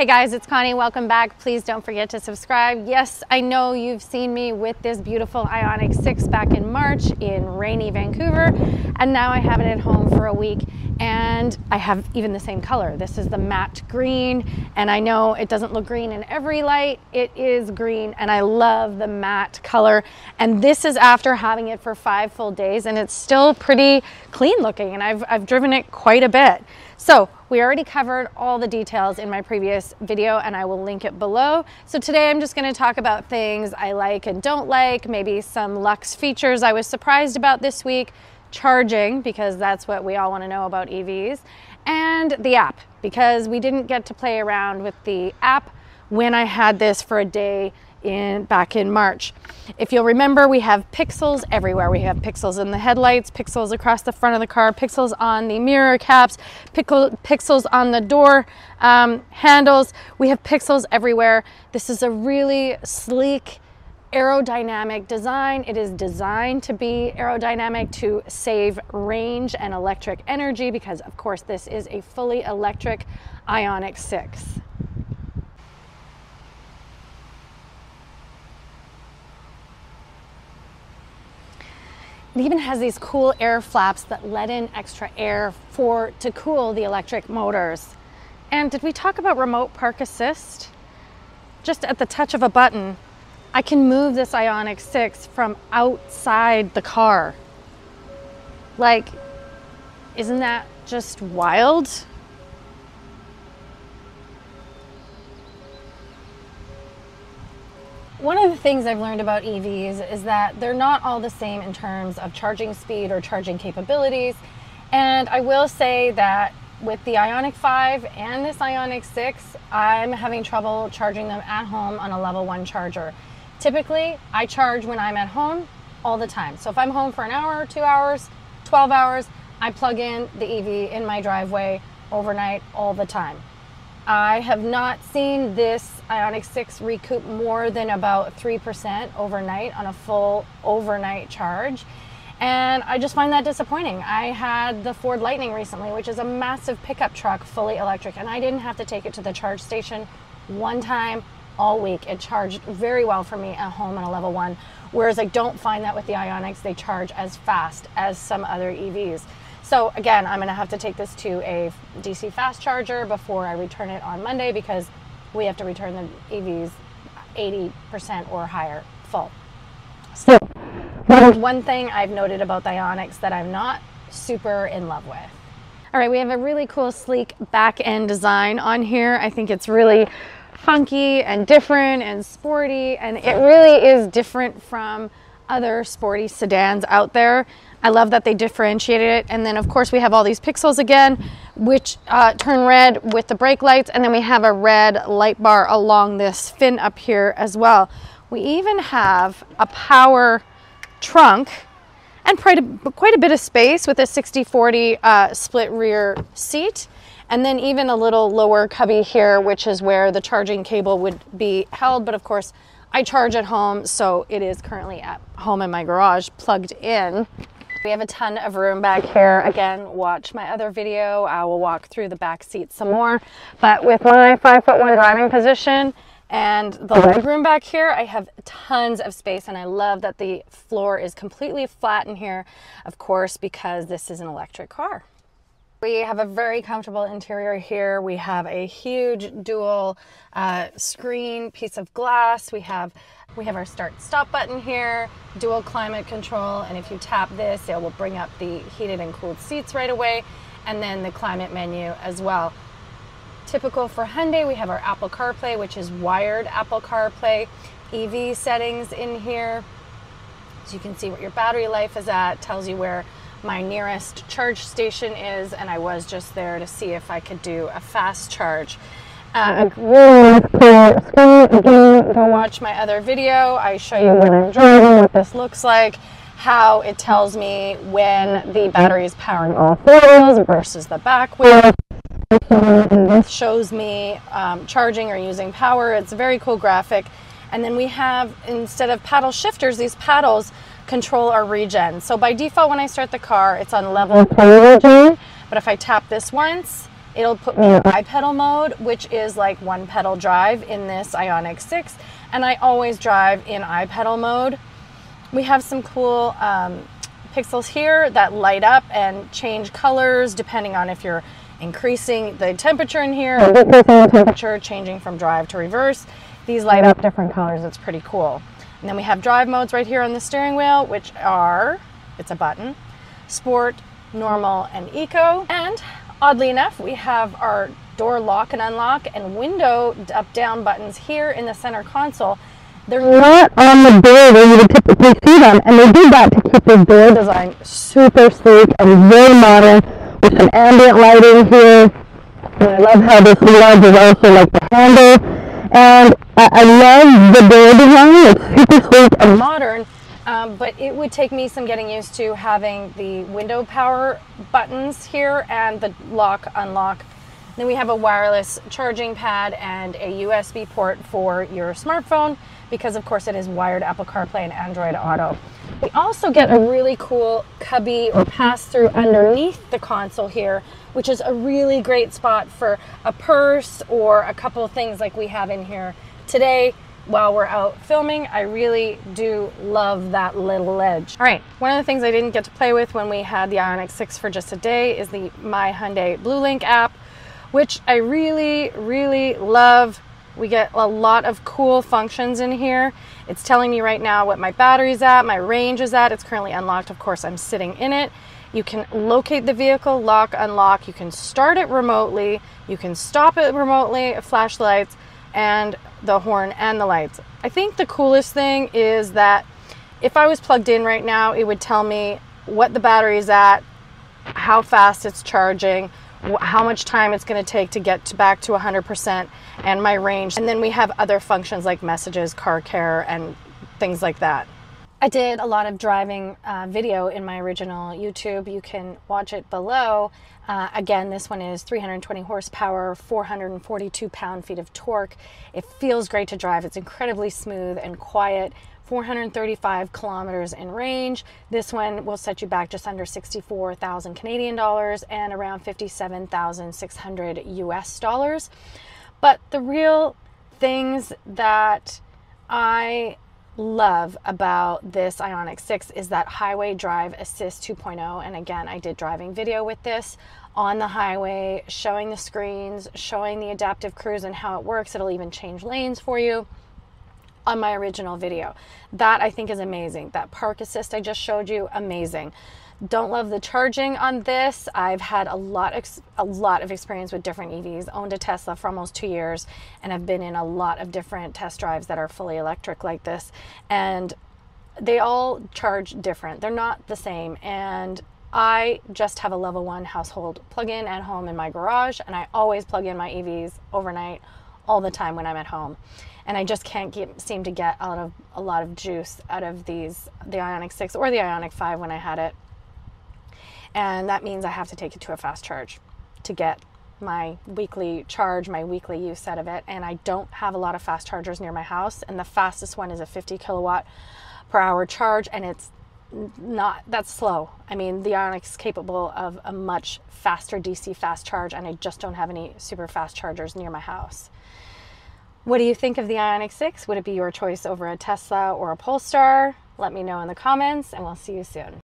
Hey guys, it's Connie. Welcome back. Please don't forget to subscribe. Yes, I know you've seen me with this beautiful Ioniq 6 back in March in rainy Vancouver, and now I have it at home for a week, and I have even the same color. This is the matte green, and I know it doesn't look green in every light. It is green, and I love the matte color, and this is after having it for 5 full days, and it's still pretty clean looking, and I've driven it quite a bit. So we already covered all the details in my previous video, and I will link it below. So today I'm just going to talk about things I like and don't like, maybe some luxe features I was surprised about this week, charging, because that's what we all want to know about EVs, and the app, because we didn't get to play around with the app when I had this for a day back in March. If you'll remember, we have pixels everywhere. We have pixels in the headlights, pixels across the front of the car, pixels on the mirror caps, pixels on the door handles. We have pixels everywhere. This is a really sleek, aerodynamic design. It is designed to be aerodynamic to save range and electric energy, because of course this is a fully electric Ioniq 6. It even has these cool air flaps that let in extra air to cool the electric motors. And did we talk about remote park assist? Just at the touch of a button, I can move this Ioniq 6 from outside the car. Like, isn't that just wild? One of the things I've learned about EVs is that they're not all the same in terms of charging speed or charging capabilities. And I will say that with the Ioniq 5 and this Ioniq 6, I'm having trouble charging them at home on a level 1 charger. Typically, I charge when I'm at home all the time. So if I'm home for an hour, 2 hours, 12 hours, I plug in the EV in my driveway overnight all the time. I have not seen this Ioniq 6 recoup more than about 3% overnight on a full overnight charge. And I just find that disappointing. I had the Ford Lightning recently, which is a massive pickup truck, fully electric, and I didn't have to take it to the charge station one time all week. It charged very well for me at home on a level 1, whereas I don't find that with the Ioniqs. They charge as fast as some other EVs. So again, I'm going to have to take this to a DC fast charger before I return it on Monday, because we have to return the EVs 80% or higher full. So one thing I've noted about the Ioniq that I'm not super in love with. All right, we have a really cool sleek back end design on here. I think it's really funky and different and sporty, and it really is different from other sporty sedans out there. I love that they differentiated it. And then of course we have all these pixels again, which turn red with the brake lights, and then we have a red light bar along this fin up here as well. We even have a power trunk and quite a bit of space with a 60/40 split rear seat, and then even a little lower cubby here, which is where the charging cable would be held. But of course I charge at home, so it is currently at home in my garage plugged in. We have a ton of room back here. Again, watch my other video. I will walk through the back seat some more. But with my 5'1" driving position and the leg room back here, I have tons of space, and I love that the floor is completely flat in here, of course, because this is an electric car. We have a very comfortable interior here. We have a huge dual screen piece of glass. We have our start-stop button here, dual climate control, and if you tap this, it will bring up the heated and cooled seats right away, and then the climate menu as well. Typical for Hyundai, we have our Apple CarPlay, which is wired Apple CarPlay, EV settings in here, so you can see what your battery life is at, tells you where my nearest charge station is, and I was just there to see if I could do a fast charge. Go watch my other video. I show you when I'm driving what this looks like, how it tells me when the battery is powering all four wheels versus the back wheel. It shows me charging or using power. It's a very cool graphic. And then we have, instead of paddle shifters, these paddles control our regen. So by default, when I start the car, it's on level 3 regen, but if I tap this once, It'll put me in bipedal mode, which is like one pedal drive in this Ioniq 6, and I always drive in iPedal mode. We have some cool pixels here that light up and change colors depending on if you're increasing the temperature in here, or decreasing the temperature, changing from drive to reverse. These light up different colors. It's pretty cool. And then we have drive modes right here on the steering wheel, which are, it's a button, sport, normal, and eco. And oddly enough, we have our door lock and unlock and window up-down buttons here in the center console. They're not on the door where you would typically see them, and they did that to keep the door design super sleek and very modern with some ambient lighting here. And I love how this large is also like the handle. And I love the door design. It's super sleek and modern. But it would take me some getting used to having the window power buttons here and the lock, unlock. Then we have a wireless charging pad and a USB port for your smartphone because, of course, it is wired Apple CarPlay and Android Auto. We also get a really cool cubby or pass-through underneath the console here, which is a really great spot for a purse or a couple of things like we have in here today. While we're out filming, I really do love that little ledge. All right, one of the things I didn't get to play with when we had the Ioniq 6 for just a day is the My Hyundai Blue Link app, which I really, really love. We get a lot of cool functions in here. It's telling me right now what my battery's at, my range is at. It's currently unlocked. Of course, I'm sitting in it. You can locate the vehicle, lock, unlock. You can start it remotely. You can stop it remotely, flashlights, and the horn and the lights. I think the coolest thing is that if I was plugged in right now, it would tell me what the battery's at, how fast it's charging, how much time it's going to take to get back to 100%, and my range. And then we have other functions like messages, car care, and things like that. I did a lot of driving video in my original YouTube. You can watch it below. Again, this one is 320 horsepower, 442 pound-feet of torque. It feels great to drive. It's incredibly smooth and quiet. 435 kilometers in range. This one will set you back just under 64,000 Canadian dollars and around 57,600 US dollars. But the real things that I love about this Ioniq 6 is that highway drive assist 2.0, and again, I did driving video with this on the highway, showing the screens, showing the adaptive cruise and how it works. It'll even change lanes for you on my original video. That I think is amazing. That park assist I just showed you, amazing. Don't love the charging on this. I've had a lot of experience with different EVs, owned a Tesla for almost 2 years, and I've been in a lot of different test drives that are fully electric like this, and they all charge different. They're not the same, and I just have a level 1 household plug-in at home in my garage, and I always plug in my EVs overnight all the time when I'm at home. And I just can't seem to get out of a lot of juice out of these, the Ioniq 6 or the Ioniq 5 when I had it. And that means I have to take it to a fast charge to get my weekly charge, my weekly use out of it. And I don't have a lot of fast chargers near my house. And the fastest one is a 50 kilowatt per hour charge. And it's not, that's slow. I mean, the Ioniq's capable of a much faster DC fast charge, and I just don't have any super fast chargers near my house. What do you think of the Ioniq 6? Would it be your choice over a Tesla or a Polestar? Let me know in the comments, and we'll see you soon.